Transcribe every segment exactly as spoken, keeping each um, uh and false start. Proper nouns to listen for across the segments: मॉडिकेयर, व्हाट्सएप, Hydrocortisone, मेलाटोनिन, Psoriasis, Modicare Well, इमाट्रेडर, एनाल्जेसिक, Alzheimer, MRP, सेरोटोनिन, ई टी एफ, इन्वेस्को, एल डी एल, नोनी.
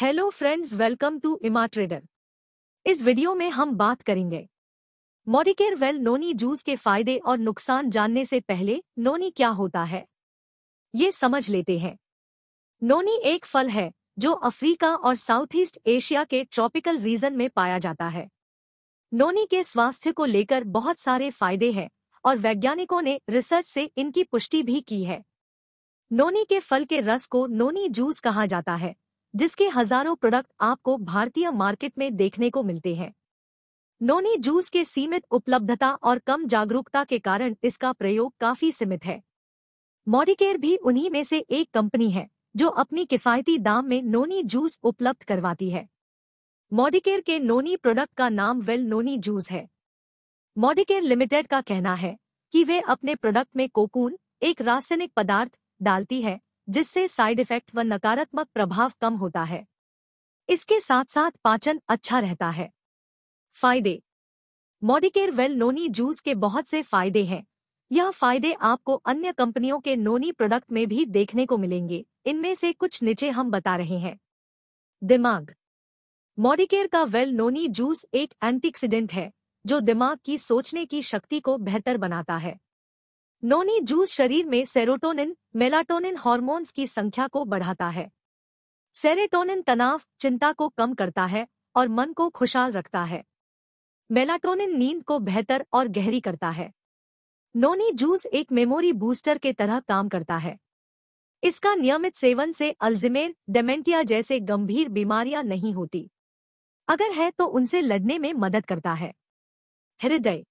Hello friends, welcome to इमाट्रेडर। इस video में हम बात करेंगे मॉडिकेयर वेल नोनी जूस के फायदे और नुकसान। जानने से पहले नोनी क्या होता है ये समझ लेते हैं। नोनी एक फल है जो अफ्रीका और साउथ ईस्ट एशिया के ट्रॉपिकल रीजन में पाया जाता है। नोनी के स्वास्थ्य को लेकर बहुत सारे फायदे हैं और वैज्ञानिकों ने रिसर्च से इनकी पुष्टि भी की है। नोनी के फल के रस को नोनी जूस कहा जाता है, जिसके हजारों प्रोडक्ट आपको भारतीय मार्केट में देखने को मिलते हैं। नोनी जूस के सीमित उपलब्धता और कम जागरूकता के कारण इसका प्रयोग काफी सीमित है। मॉडिकेयर भी उन्हीं में से एक कंपनी है जो अपनी किफायती दाम में नोनी जूस उपलब्ध करवाती है। मॉडिकेयर के नोनी प्रोडक्ट का नाम वेल नोनी जूस है। मॉडिकेयर लिमिटेड का कहना है कि वे अपने प्रोडक्ट में कोकून, एक रासायनिक पदार्थ, डालती है जिससे साइड इफेक्ट व नकारात्मक प्रभाव कम होता है। इसके साथ साथ पाचन अच्छा रहता है। फायदे। मॉडिकेयर वेल नोनी जूस के बहुत से फायदे हैं। यह फायदे आपको अन्य कंपनियों के नोनी प्रोडक्ट में भी देखने को मिलेंगे। इनमें से कुछ नीचे हम बता रहे हैं। दिमाग। मॉडिकेयर का वेल नोनी जूस एक एंटीऑक्सीडेंट है जो दिमाग की सोचने की शक्ति को बेहतर बनाता है। नोनी जूस शरीर में सेरोटोनिन, मेलाटोनिन हार्मोन्स की संख्या को बढ़ाता है। सेरोटोनिन तनाव, चिंता को कम करता है और मन को खुशहाल रखता है। मेलाटोनिन नींद को बेहतर और गहरी करता है। नोनी जूस एक मेमोरी बूस्टर के तरह काम करता है। इसका नियमित सेवन से अल्जाइमर, डेमेंटिया जैसे गंभीर बीमारियां नहीं होती, अगर है तो उनसे लड़ने में मदद करता है। हृदय।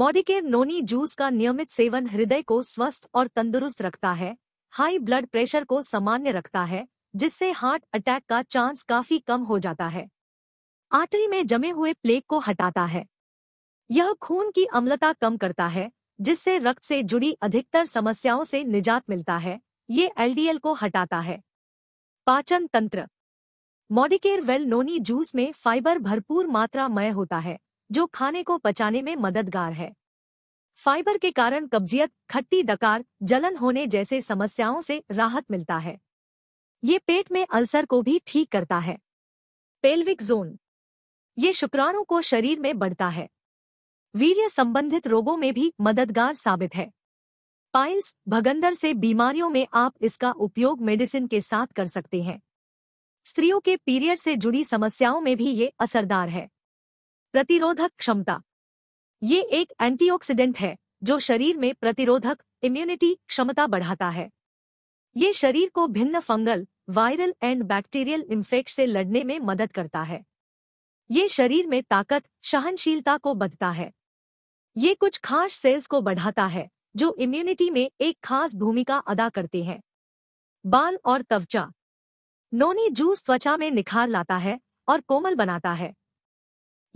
मॉडिकेयर नोनी जूस का नियमित सेवन हृदय को स्वस्थ और तंदुरुस्त रखता है, हाई ब्लड प्रेशर को सामान्य रखता है जिससे हार्ट अटैक का चांस काफी कम हो जाता है। आर्टरी में जमे हुए प्लेक को हटाता है। यह खून की अम्लता कम करता है जिससे रक्त से जुड़ी अधिकतर समस्याओं से निजात मिलता है। ये एल डी एल को हटाता है। पाचन तंत्र। मॉडिकेयर वेल नोनी जूस में फाइबर भरपूर मात्रा में होता है जो खाने को पचाने में मददगार है। फाइबर के कारण कब्जियत, खट्टी डकार, जलन होने जैसे समस्याओं से राहत मिलता है। ये पेट में अल्सर को भी ठीक करता है। Pelvic zone. ये शुक्राणु को शरीर में बढ़ता है। वीर्य संबंधित रोगों में भी मददगार साबित है। पाइल्स, भगंदर से बीमारियों में आप इसका उपयोग मेडिसिन के साथ कर सकते हैं। स्त्रियों के पीरियड से जुड़ी समस्याओं में भी ये असरदार है। प्रतिरोधक क्षमता। ये एक एंटीऑक्सीडेंट है जो शरीर में प्रतिरोधक, इम्यूनिटी क्षमता बढ़ाता है। ये शरीर को भिन्न fungal, viral and bacterial infect से लड़ने में मदद करता है। ये शरीर में ताकत, सहनशीलता को बढ़ाता है। ये कुछ खास सेल्स को बढ़ाता है जो इम्यूनिटी में एक खास भूमिका अदा करते हैं। बाल और त्वचा। नोनी जूस त्वचा में निखार लाता है और कोमल बनाता है।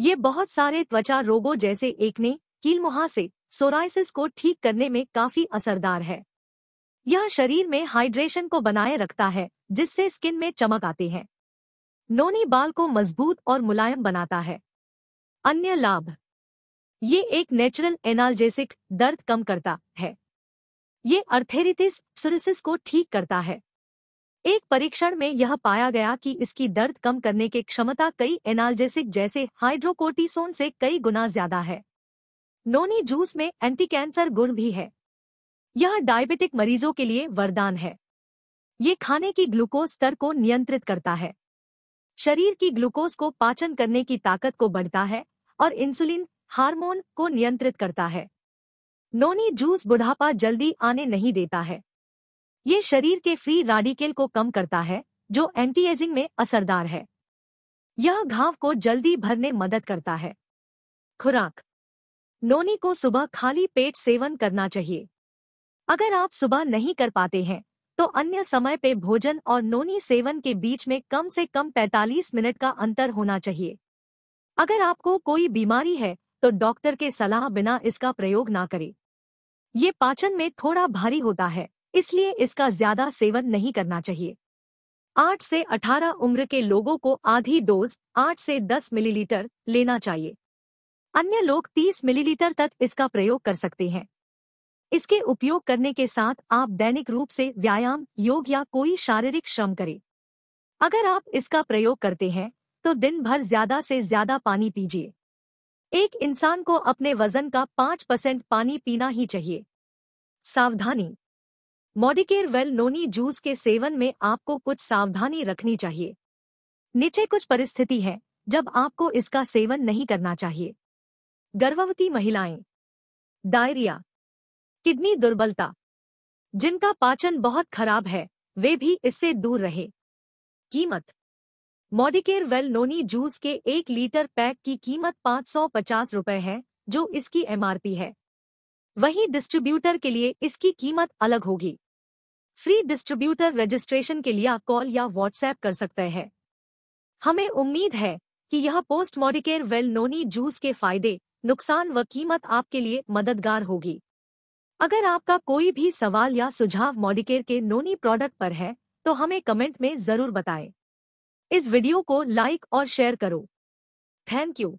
ये बहुत सारे त्वचा रोगों जैसे एक्ने, कील मुहासे, सोराइसिस को ठीक करने में काफी असरदार है। यह शरीर में हाइड्रेशन को बनाए रखता है जिससे स्किन में चमक आते हैं। नोनी बाल को मजबूत और मुलायम बनाता है। अन्य लाभ। ये एक नेचुरल एनाल्जेसिक, दर्द कम करता है। ये अर्थेरिटिस, सोराइसिस को ठीक करता है। एक परीक्षण में यह पाया गया कि इसकी दर्द कम करने की क्षमता कई एनाल्जेसिक जैसे हाइड्रोकोर्टिसोन से कई गुना ज्यादा है। नोनी जूस में एंटी कैंसर गुण भी है। यह डायबिटिक मरीजों के लिए वरदान है। ये खाने की ग्लूकोज स्तर को नियंत्रित करता है, शरीर की ग्लूकोज को पाचन करने की ताकत को बढ़ाता है और इंसुलिन हार्मोन को नियंत्रित करता है। नोनी जूस बुढ़ापा जल्दी आने नहीं देता है। ये शरीर के फ्री रेडिकल को कम करता है जो एंटी एजिंग में असरदार है। यह घाव को जल्दी भरने मदद करता है। खुराक। नोनी को सुबह खाली पेट सेवन करना चाहिए। अगर आप सुबह नहीं कर पाते हैं तो अन्य समय पे भोजन और नोनी सेवन के बीच में कम से कम पैंतालीस मिनट का अंतर होना चाहिए। अगर आपको कोई बीमारी है तो डॉक्टर के सलाह बिना इसका प्रयोग ना करें। ये पाचन में थोड़ा भारी होता है, इसलिए इसका ज्यादा सेवन नहीं करना चाहिए। आठ से अठारह उम्र के लोगों को आधी डोज आठ से दस मिलीलीटर लेना चाहिए। अन्य लोग तीस मिलीलीटर तक इसका प्रयोग कर सकते हैं। इसके उपयोग करने के साथ आप दैनिक रूप से व्यायाम, योग या कोई शारीरिक श्रम करें। अगर आप इसका प्रयोग करते हैं तो दिन भर ज्यादा से ज्यादा पानी पीजिए। एक इंसान को अपने वजन का पाँच परसेंट पानी पीना ही चाहिए। सावधानी, मॉडिकेयर वेल नोनी जूस के सेवन में आपको कुछ सावधानी रखनी चाहिए। नीचे कुछ परिस्थिति है जब आपको इसका सेवन नहीं करना चाहिए। गर्भवती महिलाएं, डायरिया, किडनी दुर्बलता, जिनका पाचन बहुत खराब है वे भी इससे दूर रहे। कीमत, मॉडिकेयर वेल नोनी जूस के एक लीटर पैक की कीमत पाँच सौ पचास रुपये है जो इसकी एमआरपी है। वहीं डिस्ट्रीब्यूटर के लिए इसकी कीमत अलग होगी। फ्री डिस्ट्रीब्यूटर रजिस्ट्रेशन के लिए कॉल या व्हाट्सएप कर सकते हैं। हमें उम्मीद है कि यह post मॉडिकेयर well नोनी juice के फायदे, नुकसान व कीमत आपके लिए मददगार होगी। अगर आपका कोई भी सवाल या सुझाव मॉडिकेयर के नोनी प्रोडक्ट पर है तो हमें कमेंट में ज़रूर बताएं। इस वीडियो को लाइक और शेयर करो। Thank you.